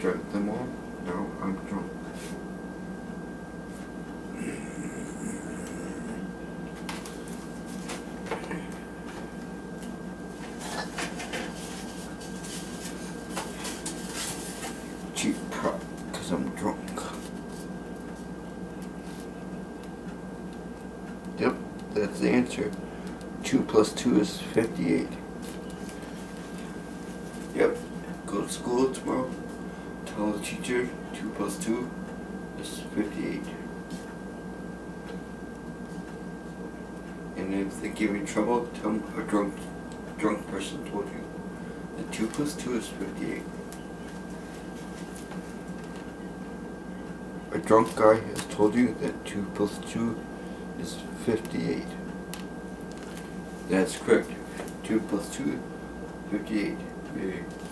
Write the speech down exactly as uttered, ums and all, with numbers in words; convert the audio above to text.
drank them all? No, I'm drunk. Cheap crap, because I'm drunk. Yep, that's the answer. two plus two is fifty-eight. Yep, go to school tomorrow. Tell the teacher two plus two is fifty-eight. And if they give you trouble, tell them a drunk, drunk person told you that two plus two is fifty-eight. A drunk guy has told you that two plus two is fifty-eight. That's correct. two plus two, fifty-eight. Yay.